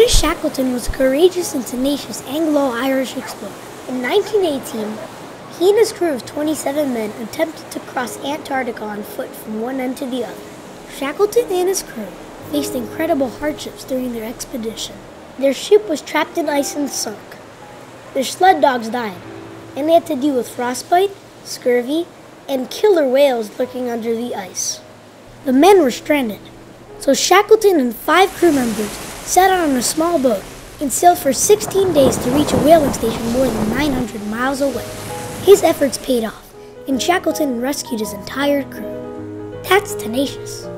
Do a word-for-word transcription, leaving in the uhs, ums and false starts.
Ernest Shackleton was a courageous and tenacious Anglo-Irish explorer. In nineteen eighteen, he and his crew of twenty-seven men attempted to cross Antarctica on foot from one end to the other. Shackleton and his crew faced incredible hardships during their expedition. Their ship was trapped in ice and sunk. Their sled dogs died, and they had to deal with frostbite, scurvy, and killer whales lurking under the ice. The men were stranded, so Shackleton and five crew members set out on a small boat and sailed for sixteen days to reach a whaling station more than nine hundred miles away. His efforts paid off, and Shackleton rescued his entire crew. That's tenacious.